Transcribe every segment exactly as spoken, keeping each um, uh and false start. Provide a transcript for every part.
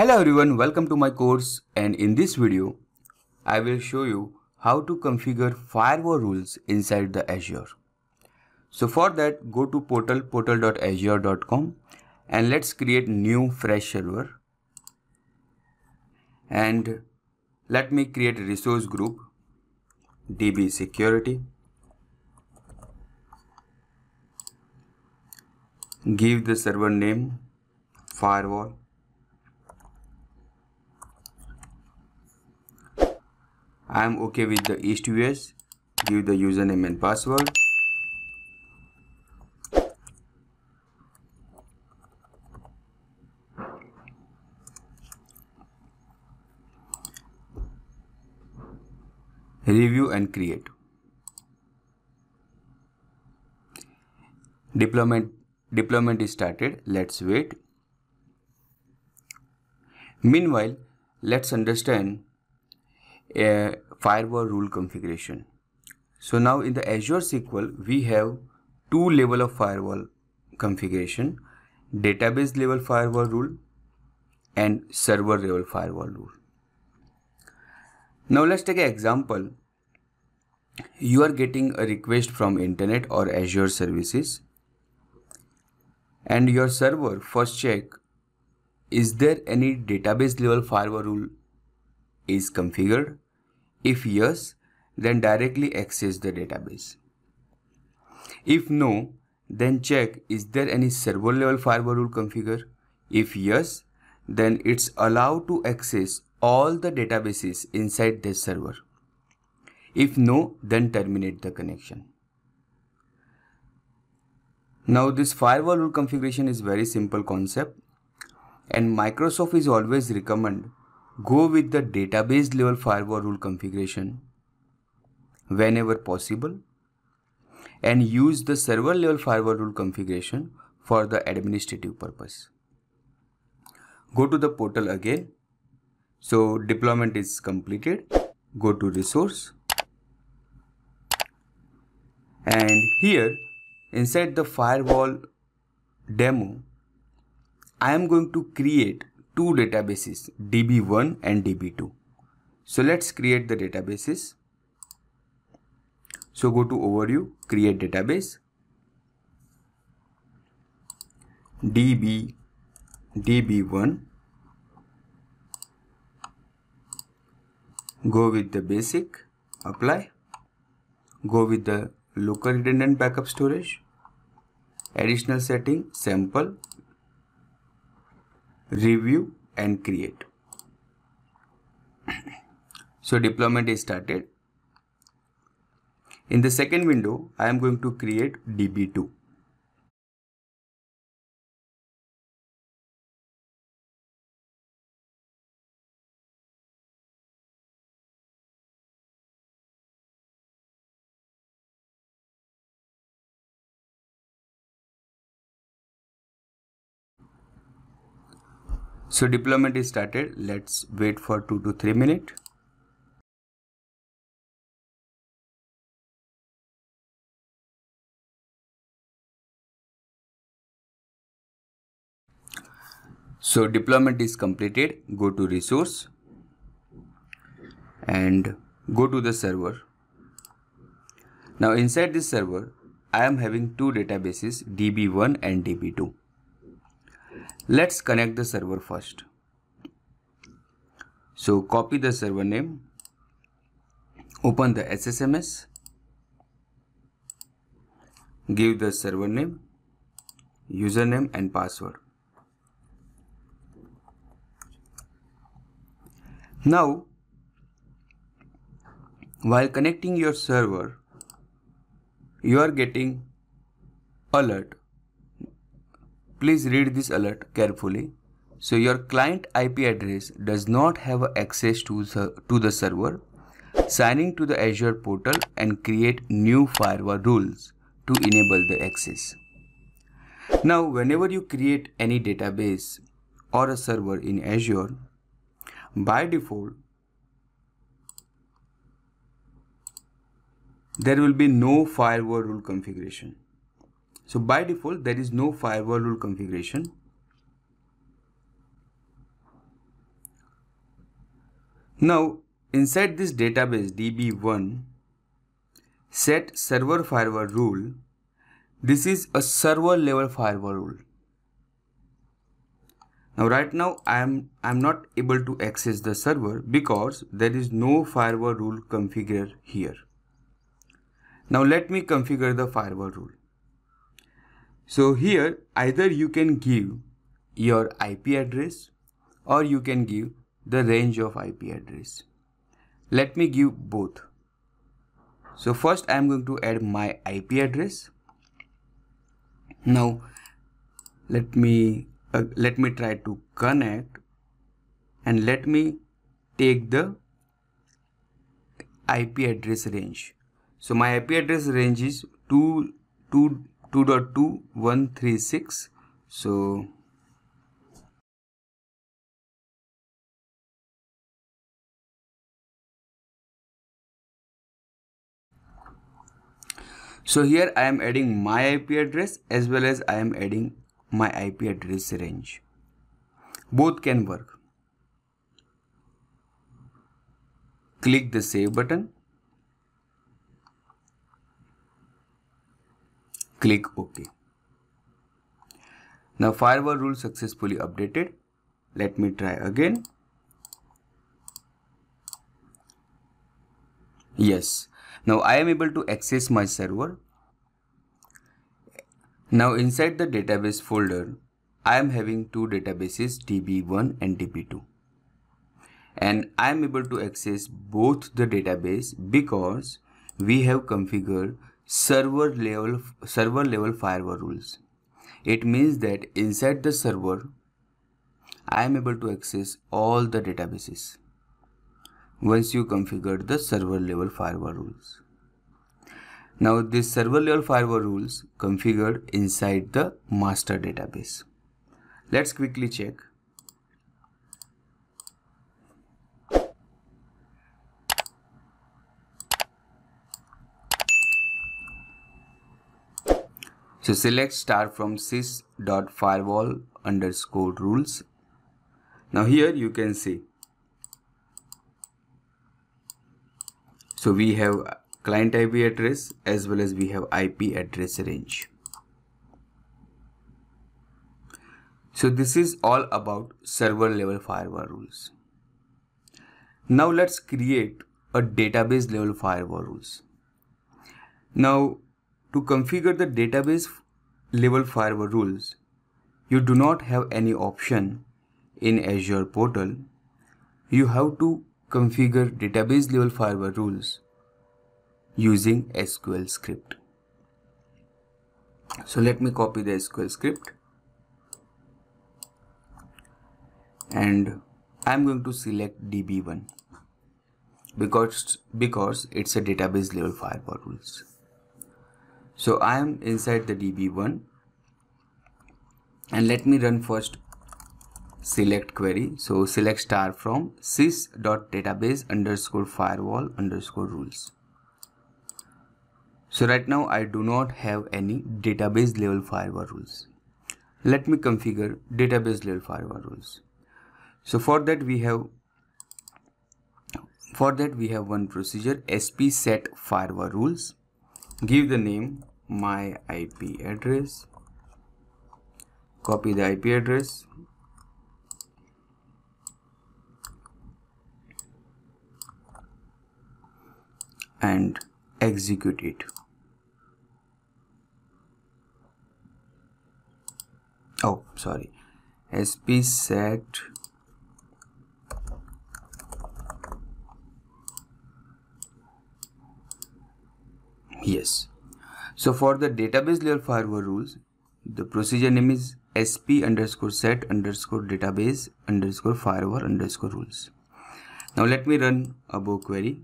Hello everyone, welcome to my course, and in this video I will show you how to configure firewall rules inside the Azure. So for that, go to portal portal dot azure dot com and let's create new fresh server, and let me create a resource group D B security. Give the server name firewall. I am okay with the East U S. Give the username and password. Review and create. Deployment deployment is started. Let's wait. Meanwhile, let's understand a firewall rule configuration. So now in the Azure S Q L, we have two level of firewall configuration: database level firewall rule and server level firewall rule. Now let's take an example. You are getting a request from internet or Azure services, and your server first check, is there any database level firewall rule is configured? If yes, then directly access the database. If no, then check, is there any server level firewall rule configured? If yes, then it's allowed to access all the databases inside this server. If no, then terminate the connection. Now this firewall rule configuration is very simple concept, and Microsoft is always recommend go with the database level firewall rule configuration whenever possible, and use the server level firewall rule configuration for the administrative purpose. Go to the portal again. So deployment is completed. Go to resource, and here inside the firewall demo, I am going to create two databases, D B one and D B two. So let's create the databases. So go to overview, create database, D B, D B one, go with the basic, apply, go with the local redundant backup storage, additional setting, sample, review and create. So deployment is started. In the second window, I am going to create D B two. So deployment is started. Let's wait for two to three minutes. So deployment is completed. Go to resource and go to the server. Now inside this server, I am having two databases, D B one and D B two. Let's connect the server first. So copy the server name, open the S S M S, give the server name, username and password. Now, while connecting your server, you are getting alert. Please read this alert carefully. So your client I P address does not have access to, to the server. Sign in to the Azure portal and create new firewall rules to enable the access. Now, whenever you create any database or a server in Azure, by default, there will be no firewall rule configuration. So by default, there is no firewall rule configuration. Now inside this database D B one, set server firewall rule. This is a server level firewall rule. Now right now I am I'm not able to access the server because there is no firewall rule configured here. Now let me configure the firewall rule. So here either you can give your I P address or you can give the range of I P address. Let me give both. So first I am going to add my I P address. Now let me uh, let me try to connect and let me take the I P address range. So my I P address range is two dot two dot two dot one three six. So So here I am adding my I P address as well as I am adding my I P address range. Both can work. Click the save button. Click OK. Now firewall rule successfully updated. Let me try again. Yes. Now I am able to access my server. Now inside the database folder, I am having two databases, D B one and D B two. And I am able to access both the database because we have configured server level, server level firewall rules. It means that inside the server, I am able to access all the databases. Once you configure the server level firewall rules. Now this server level firewall rules configured inside the master database. Let's quickly check. So select star from sys dot firewall underscore rules. Now here you can see. So we have client I P address as well as we have I P address range. So this is all about server level firewall rules. Now let's create a database level firewall rules. Now to configure the database level firewall rules, you do not have any option in Azure portal. You have to configure database level firewall rules using S Q L script. So let me copy the S Q L script and I'm going to select D B one because, because it's a database level firewall rules. So I am inside the D B one and let me run first select query. So select star from sys dot database underscore firewall underscore rules. So right now I do not have any database level firewall rules. Let me configure database level firewall rules. So for that we have for that we have one procedure, S P set firewall rules. Give the name my I P address. Copy the I P address. And execute it. Oh, sorry. S P set. Yes. So for the database layer firewall rules, the procedure name is sp underscore set underscore database underscore firewall underscore rules. Now let me run above query.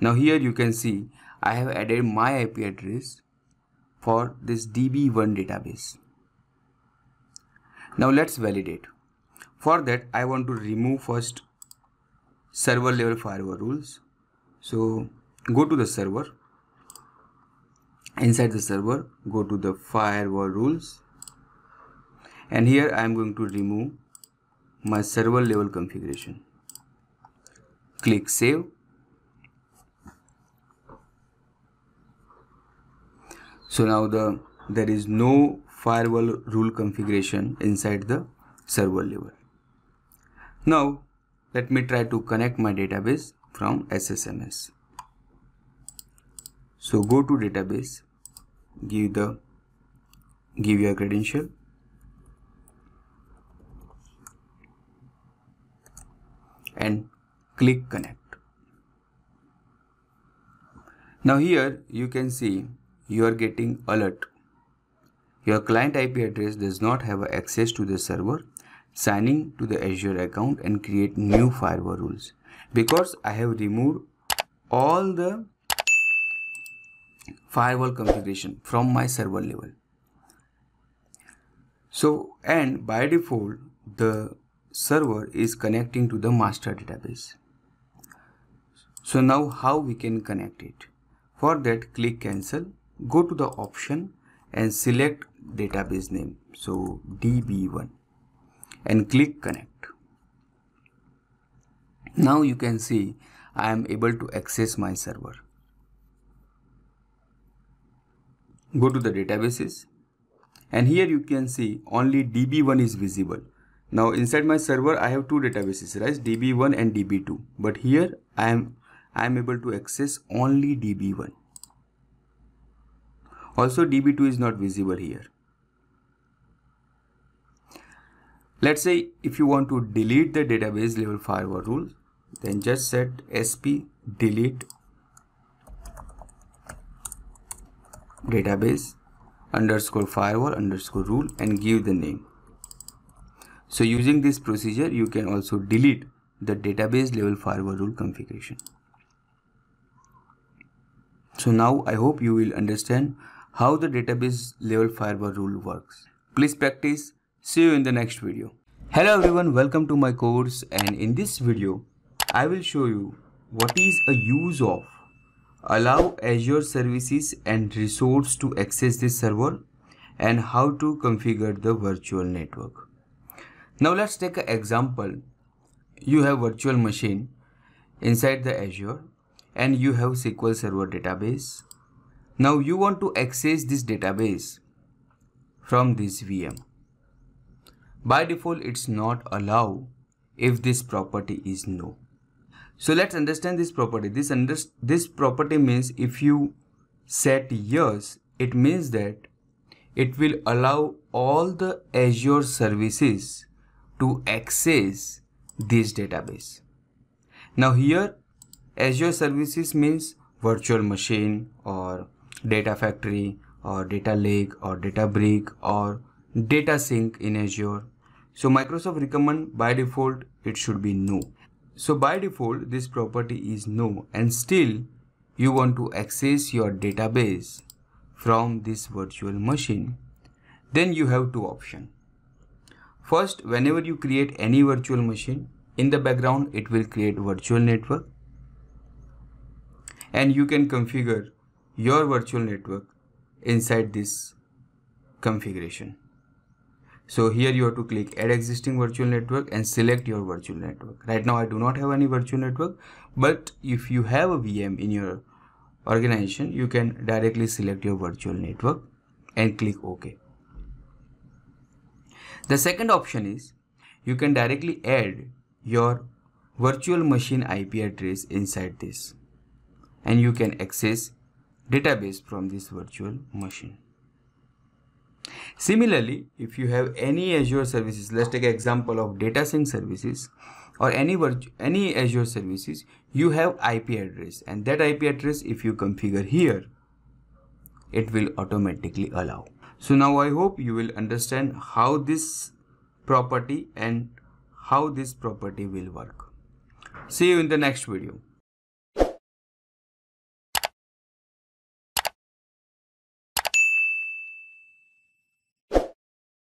Now here you can see I have added my I P address for this D B one database. Now let's validate. For that I want to remove first server level firewall rules. So go to the server. Inside the server go to the firewall rules and here I am going to remove my server level configuration. Click Save. So now the there is no firewall rule configuration inside the server level. Now let me try to connect my database from S S M S. So go to database, give the give your credential. And click connect. Now here you can see you are getting alert. Your client I P address does not have access to the server. Sign in to the Azure account and create new firewall rules. Because I have removed all the firewall configuration from my server level. So and by default the server is connecting to the master database. So now how we can connect it? For that, click cancel, go to the option and select database name, so D B one, and click connect. Now you can see I am able to access my server. Go to the databases and here you can see only D B one is visible. Now inside my server I have two databases, right? D B one and D B two, but here I am I am able to access only D B one. Also D B two is not visible here. Let's say if you want to delete the database level firewall rule, then just set sp delete database underscore firewall underscore rule and give the name. So using this procedure, you can also delete the database level firewall rule configuration. So now I hope you will understand how the database level firewall rule works. Please practice. See you in the next video. Hello everyone, welcome to my course, and in this video, I will show you what is a use of allow Azure services and resource to access this server and how to configure the virtual network. Now let's take an example. You have virtual machine inside the Azure and you have S Q L Server database. Now you want to access this database from this V M. By default, it's not allowed if this property is no. So let's understand this property. This, under, this property means if you set yes, it means that it will allow all the Azure services to access this database. Now here Azure services means virtual machine or data factory or data lake or data brick or data sync in Azure. So Microsoft recommend by default it should be no. So by default this property is no, and still you want to access your database from this virtual machine. Then you have two options. First, whenever you create any virtual machine, in the background it will create virtual network. And you can configure your virtual network inside this configuration. So here you have to click add existing virtual network and select your virtual network. Right now I do not have any virtual network, but if you have a V M in your organization, you can directly select your virtual network and click OK. The second option is you can directly add your virtual machine I P address inside this, and you can access database from this virtual machine. Similarly, if you have any Azure services, let's take an example of data sync services or any any Azure services, you have I P address, and that I P address if you configure here, it will automatically allow. So now I hope you will understand how this property and how this property will work. See you in the next video.